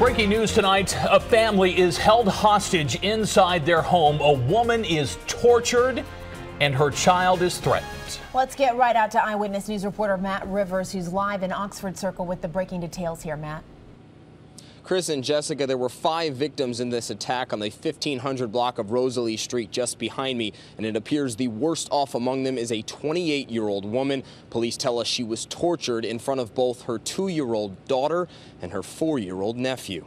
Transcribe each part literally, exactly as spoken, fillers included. Breaking news tonight, a family is held hostage inside their home. A woman is tortured and her child is threatened. Let's get right out to Eyewitness News reporter Matt Rivers, who's live in Oxford Circle with the breaking details here, Matt. Chris and Jessica, there were five victims in this attack on the fifteen hundred block of Rosalie Street just behind me, and it appears the worst off among them is a twenty-eight-year-old woman. Police tell us she was tortured in front of both her two-year-old daughter and her four-year-old nephew.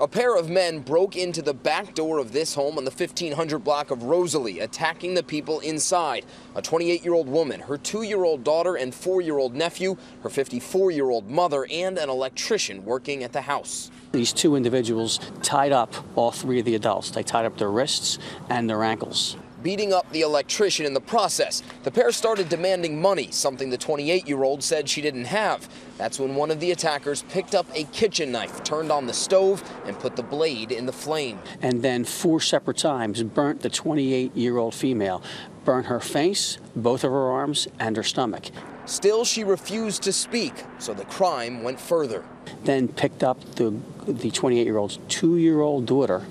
A pair of men broke into the back door of this home on the fifteen hundred block of Rosalie, attacking the people inside. A twenty-eight-year-old woman, her two-year-old daughter and four-year-old nephew, her fifty-four-year-old mother, and an electrician working at the house. These two individuals tied up all three of the adults. They tied up their wrists and their ankles, beating up the electrician in the process. The pair started demanding money, something the twenty-eight-year-old said she didn't have. That's when one of the attackers picked up a kitchen knife, turned on the stove, and put the blade in the flame. And then four separate times burnt the twenty-eight-year-old female, burnt her face, both of her arms, and her stomach. Still, she refused to speak, so the crime went further. Then picked up the, the twenty-eight-year-old's two-year-old daughter,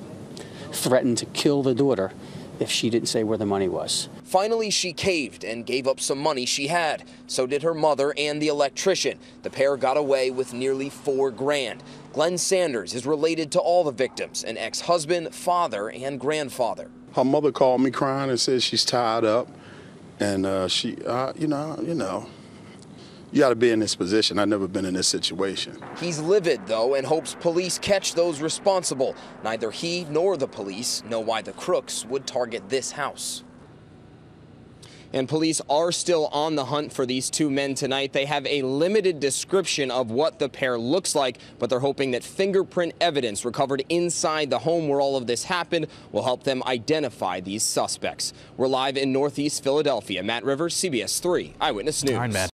threatened to kill the daughter if she didn't say where the money was. Finally, she caved and gave up some money she had. So did her mother and the electrician. The pair got away with nearly four grand. Glenn Sanders is related to all the victims, an ex-husband, father, and grandfather. Her mother called me crying and said she's tied up, and uh, she, uh, you know, you know. You got to be in this position. I've never been in this situation. He's livid, though, and hopes police catch those responsible. Neither he nor the police know why the crooks would target this house. And police are still on the hunt for these two men tonight. They have a limited description of what the pair looks like, but they're hoping that fingerprint evidence recovered inside the home where all of this happened will help them identify these suspects. We're live in Northeast Philadelphia. Matt Rivers, C B S three Eyewitness News.